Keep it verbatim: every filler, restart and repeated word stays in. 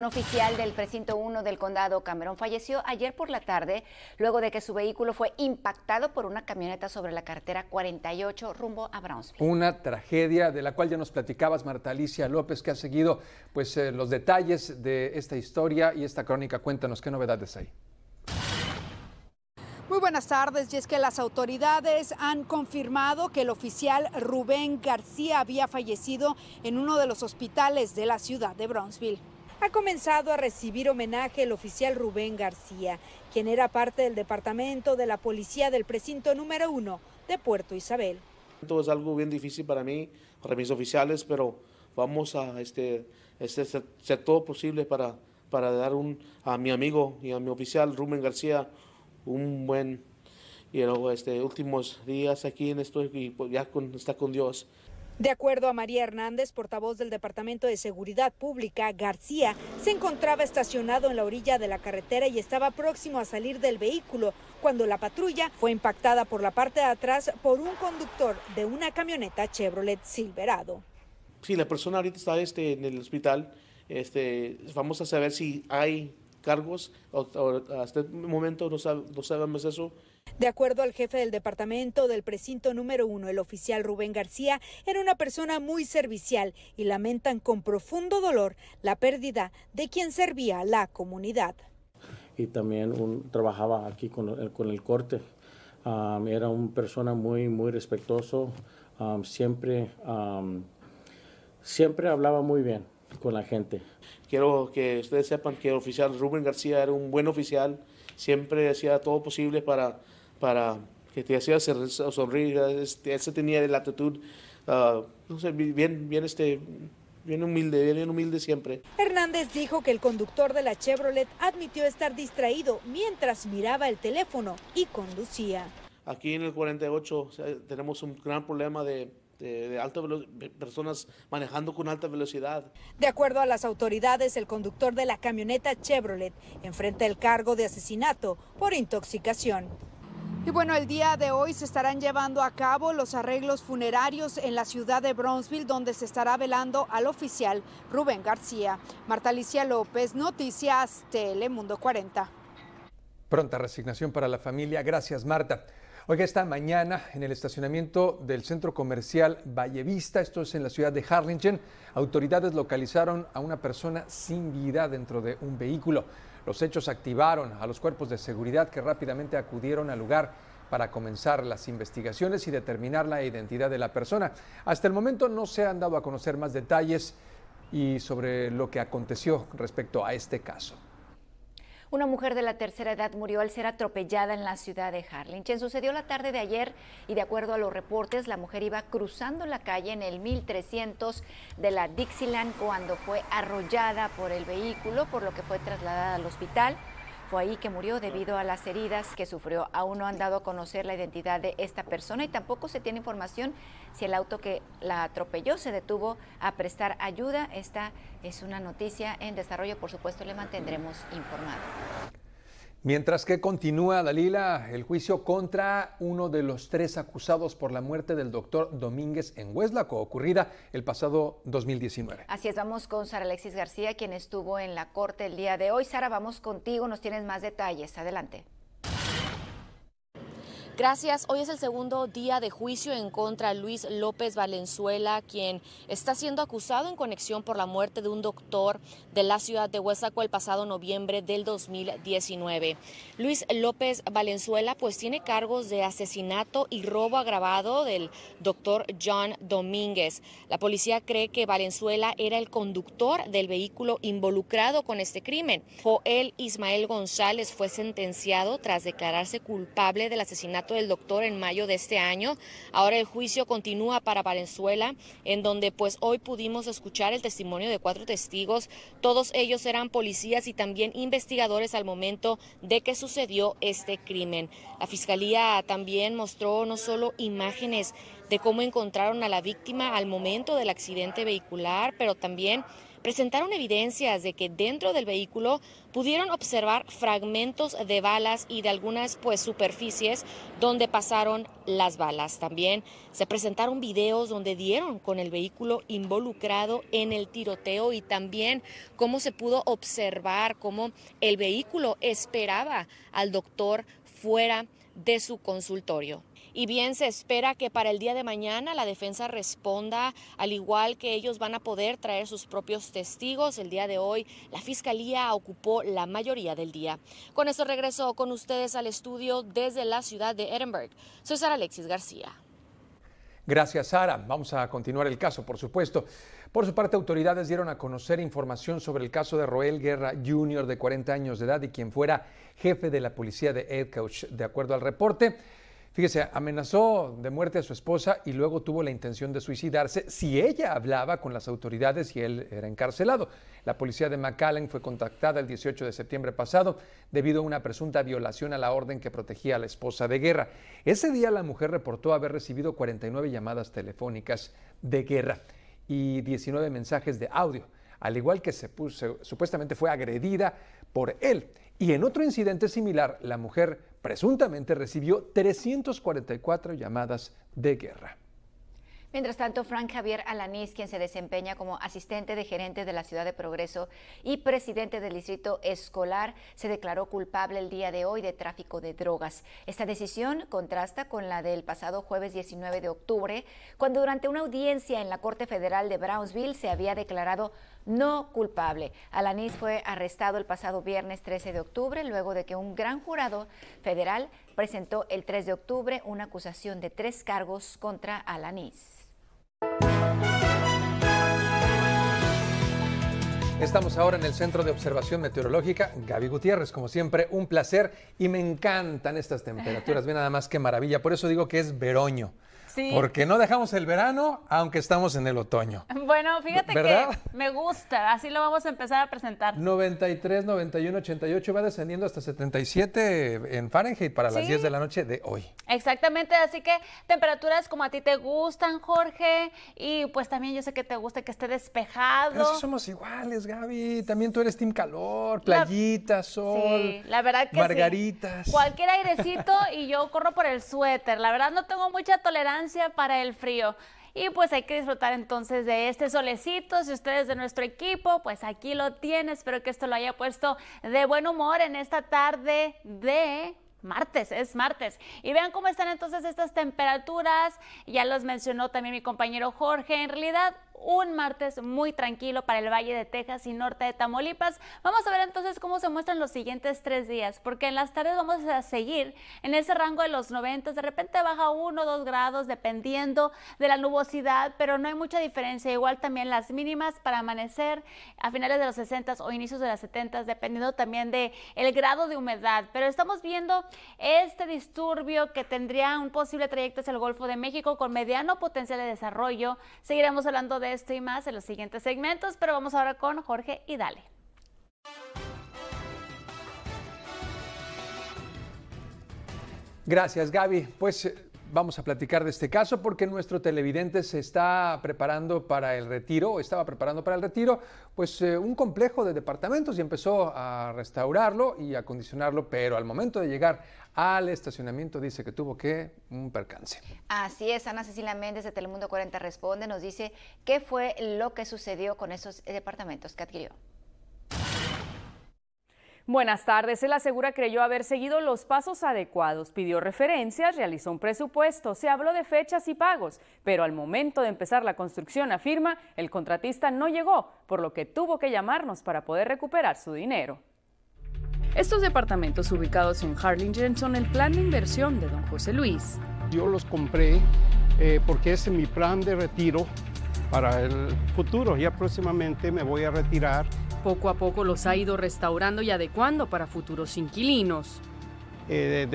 Un oficial del precinto uno del condado Cameron falleció ayer por la tarde luego de que su vehículo fue impactado por una camioneta sobre la carretera cuarenta y ocho rumbo a Brownsville. Una tragedia de la cual ya nos platicabas, Martha Alicia López, que ha seguido pues, eh, los detalles de esta historia y esta crónica. Cuéntanos, ¿qué novedades hay? Muy buenas tardes, y es que las autoridades han confirmado que el oficial Rubén García había fallecido en uno de los hospitales de la ciudad de Brownsville. Ha comenzado a recibir homenaje el oficial Rubén García, quien era parte del departamento de la policía del precinto número uno de Puerto Isabel. Esto es algo bien difícil para mí, para mis oficiales, pero vamos a este, este, hacer todo posible para, para dar un, a mi amigo y a mi oficial Rubén García un buen y luego este últimos días aquí en esto y ya con, está con Dios. De acuerdo a María Hernández, portavoz del Departamento de Seguridad Pública, García se encontraba estacionado en la orilla de la carretera y estaba próximo a salir del vehículo cuando la patrulla fue impactada por la parte de atrás por un conductor de una camioneta Chevrolet Silverado. Sí, la persona ahorita está este, en el hospital. Este, vamos a saber si hay cargos, o, o, hasta el momento no, sab, no sabemos eso. De acuerdo al jefe del departamento del precinto número uno, el oficial Rubén García era una persona muy servicial y lamentan con profundo dolor la pérdida de quien servía a la comunidad. Y también un, trabajaba aquí con el, con el corte, um, era una persona muy, muy respetuoso, um, siempre, um, siempre hablaba muy bien con la gente. Quiero que ustedes sepan que el oficial Rubén García era un buen oficial, siempre hacía todo posible para, para que te hacía sonreír. Él se tenía la actitud uh, no sé, bien, bien, este, bien humilde, bien, bien humilde siempre. Hernández dijo que el conductor de la Chevrolet admitió estar distraído mientras miraba el teléfono y conducía. Aquí en el cuarenta y ocho tenemos un gran problema de De, de alta velocidad, personas manejando con alta velocidad. De acuerdo a las autoridades, el conductor de la camioneta Chevrolet enfrenta el cargo de asesinato por intoxicación. Y bueno, el día de hoy se estarán llevando a cabo los arreglos funerarios en la ciudad de Brownsville, donde se estará velando al oficial Rubén García. Martha Alicia López, Noticias Telemundo cuarenta. Pronta resignación para la familia. Gracias, Marta. Oiga, esta mañana en el estacionamiento del centro comercial Valle Vista, esto es en la ciudad de Harlingen, autoridades localizaron a una persona sin vida dentro de un vehículo. Los hechos activaron a los cuerpos de seguridad que rápidamente acudieron al lugar para comenzar las investigaciones y determinar la identidad de la persona. Hasta el momento no se han dado a conocer más detalles y sobre lo que aconteció respecto a este caso. Una mujer de la tercera edad murió al ser atropellada en la ciudad de Harlingen. Sucedió la tarde de ayer y de acuerdo a los reportes, la mujer iba cruzando la calle en el mil trescientos de la Dixieland cuando fue arrollada por el vehículo, por lo que fue trasladada al hospital. Fue ahí que murió debido a las heridas que sufrió. Aún no han dado a conocer la identidad de esta persona y tampoco se tiene información si el auto que la atropelló se detuvo a prestar ayuda. Esta es una noticia en desarrollo, por supuesto le mantendremos informado. Mientras que continúa, Dalila, el juicio contra uno de los tres acusados por la muerte del doctor Domínguez en Weslaco, ocurrida el pasado dos mil diecinueve. Así es, vamos con Sara Alexis García, quien estuvo en la corte el día de hoy. Sara, vamos contigo, nos tienes más detalles. Adelante. Gracias. Hoy es el segundo día de juicio en contra de Luis López Valenzuela, quien está siendo acusado en conexión por la muerte de un doctor de la ciudad de Weslaco el pasado noviembre del dos mil diecinueve. Luis López Valenzuela pues tiene cargos de asesinato y robo agravado del doctor John Domínguez. La policía cree que Valenzuela era el conductor del vehículo involucrado con este crimen. Joel Ismael González fue sentenciado tras declararse culpable del asesinato del doctor en mayo de este año. Ahora el juicio continúa para Valenzuela, en donde pues hoy pudimos escuchar el testimonio de cuatro testigos. Todos ellos eran policías y también investigadores al momento de que sucedió este crimen. La fiscalía también mostró no solo imágenes de cómo encontraron a la víctima al momento del accidente vehicular, pero también presentaron evidencias de que dentro del vehículo pudieron observar fragmentos de balas y de algunas pues superficies donde pasaron las balas. También se presentaron videos donde dieron con el vehículo involucrado en el tiroteo y también cómo se pudo observar cómo el vehículo esperaba al doctor fuera de su consultorio. Y bien, se espera que para el día de mañana la defensa responda, al igual que ellos van a poder traer sus propios testigos. El día de hoy la Fiscalía ocupó la mayoría del día. Con esto regreso con ustedes al estudio desde la ciudad de Edinburgh. Soy Sara Alexis García. Gracias, Sara. Vamos a continuar el caso, por supuesto. Por su parte, autoridades dieron a conocer información sobre el caso de Roel Guerra junior de cuarenta años de edad y quien fuera jefe de la policía de Edcouch. De acuerdo al reporte, fíjese, amenazó de muerte a su esposa y luego tuvo la intención de suicidarse si ella hablaba con las autoridades y él era encarcelado. La policía de McAllen fue contactada el dieciocho de septiembre pasado debido a una presunta violación a la orden que protegía a la esposa de Guerra. Ese día la mujer reportó haber recibido cuarenta y nueve llamadas telefónicas de Guerra y diecinueve mensajes de audio, al igual que se puso, supuestamente fue agredida por él. Y en otro incidente similar, la mujer presuntamente recibió trescientas cuarenta y cuatro llamadas de Guerra. Mientras tanto, Frank Javier Alaniz, quien se desempeña como asistente de gerente de la ciudad de Progreso y presidente del distrito escolar, se declaró culpable el día de hoy de tráfico de drogas. Esta decisión contrasta con la del pasado jueves diecinueve de octubre, cuando durante una audiencia en la Corte Federal de Brownsville se había declarado no culpable. Alaniz fue arrestado el pasado viernes trece de octubre, luego de que un gran jurado federal presentó el tres de octubre una acusación de tres cargos contra Alaniz. Estamos ahora en el Centro de Observación Meteorológica. Gaby Gutiérrez, como siempre, un placer. Y me encantan estas temperaturas. Ve nada más qué maravilla. Por eso digo que es veroño. Sí. Porque no dejamos el verano, aunque estamos en el otoño. Bueno, fíjate, ¿verdad? Que me gusta. Así lo vamos a empezar a presentar. noventa y tres, noventa y uno, ochenta y ocho, va descendiendo hasta setenta y siete en Fahrenheit para sí. las diez de la noche de hoy. Exactamente. Así que temperaturas como a ti te gustan, Jorge. Y pues también yo sé que te gusta que esté despejado. Pero si somos iguales, Gaby. También tú eres team calor, playita, sol, sí, la verdad que margaritas. Sí. Cualquier airecito y yo corro por el suéter. La verdad no tengo mucha tolerancia para el frío. Y pues hay que disfrutar entonces de este solecito. Si ustedes de nuestro equipo, pues aquí lo tienen. Espero que esto lo haya puesto de buen humor en esta tarde de martes, es martes. Y vean cómo están entonces estas temperaturas. Ya los mencionó también mi compañero Jorge. En realidad, un martes muy tranquilo para el Valle de Texas y norte de Tamaulipas. Vamos a ver entonces cómo se muestran los siguientes tres días, porque en las tardes vamos a seguir en ese rango de los noventa, de repente baja uno o dos grados dependiendo de la nubosidad, pero no hay mucha diferencia. Igual también las mínimas para amanecer a finales de los sesenta o inicios de las setenta, dependiendo también de el grado de humedad. Pero estamos viendo este disturbio que tendría un posible trayecto hacia el Golfo de México con mediano potencial de desarrollo. Seguiremos hablando de esto y más en los siguientes segmentos, pero vamos ahora con Jorge y dale. Gracias, Gaby. Pues vamos a platicar de este caso porque nuestro televidente se está preparando para el retiro, estaba preparando para el retiro, pues eh, un complejo de departamentos y empezó a restaurarlo y a acondicionarlo, pero al momento de llegar al estacionamiento dice que tuvo que un percance. Así es, Ana Cecilia Méndez de Telemundo cuarenta Responde nos dice qué fue lo que sucedió con esos departamentos que adquirió. Buenas tardes. Él asegura creyó haber seguido los pasos adecuados, pidió referencias, realizó un presupuesto, se habló de fechas y pagos, pero al momento de empezar la construcción, afirma, el contratista no llegó, por lo que tuvo que llamarnos para poder recuperar su dinero. Estos departamentos ubicados en Harlingen son el plan de inversión de don José Luis. Yo los compré eh, porque ese es mi plan de retiro para el futuro. Ya próximamente me voy a retirar. Poco a poco los ha ido restaurando y adecuando para futuros inquilinos. Eh, de, de...